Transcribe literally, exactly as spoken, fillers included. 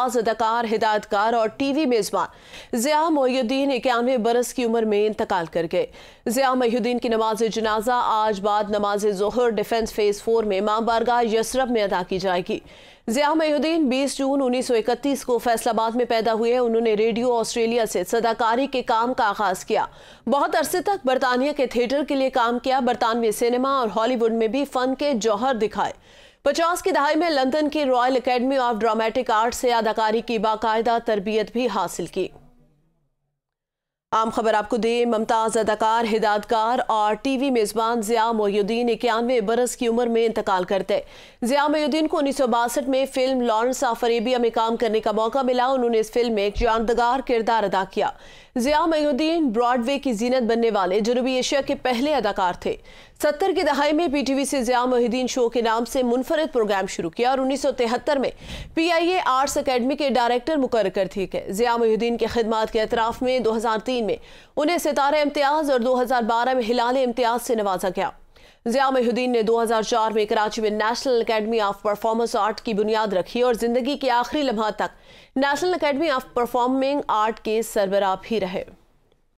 अदाकार, हिदायतकार और टीवी मेजबान ज़िया मोहिउद्दीन इक्यानवे बरस की उम्र में इंतकाल कर गए। ज़िया मोहिउद्दीन की नमाज जनाजा आज बाद नमाज जोहर डिफेंस फेस फोर में इमाम बारगाह यसरब में अदा की जाएगी। ज़िया मोहिउद्दीन बीस जून उन्नीस सौ इकतीस को फैसलाबाद में पैदा हुए। उन्होंने रेडियो ऑस्ट्रेलिया से सदाकारी के काम का आगाज किया। बहुत अरसे तक बरतानिया के थिएटर के लिए काम किया। बरतानवी सिनेमा और हॉलीवुड में भी फन के जौहर दिखाए। पचास की दहाई में लंदन की royal academy of dramatic arts से अदाकारी की बाकायदा तरबियत भी हासिल की। आम खबर आपको दे, मुमताज़ अदाकार, हिदायतकार और टीवी मेजबान ज़िया मोहिउद्दीन इक्यानवे बरस की उम्र में इंतकाल करते। ज़िया मोहिउद्दीन को उन्नीस सौ बासठ में फिल्म लॉरेंस ऑफ अरेबिया में काम करने का मौका मिला। उन्होंने इस फिल्म में एक जानदगार किरदार अदा किया। ज़िया मोहिउद्दीन ब्रॉडवे की जीनत बनने वाले जनूबी एशिया के पहले अदाकार थे। सत्तर की दहाई में पीटीवी से ज़िया मोहिउद्दीन शो के नाम से मुनफरद प्रोग्राम शुरू किया और उन्नीस सौ तिहत्तर में पीआईए आर्ट्स अकेडमी के डायरेक्टर मुकर्रर कर दिए गए। ज़िया मोहिउद्दीन के खिदमात के एतराफ़ में दो हज़ार तीन में उन्हें सितारा इम्तियाज़ और दो हज़ार बारह में हिलाल-ए-इम्तियाज़ से नवाजा गया। ज़िया मोहिउद्दीन ने दो हज़ार चार में कराची में national academy of performance art की बुनियाद रखी और जिंदगी के आखिरी लम्हा तक national academy of performing art के सरबराह भी रहे।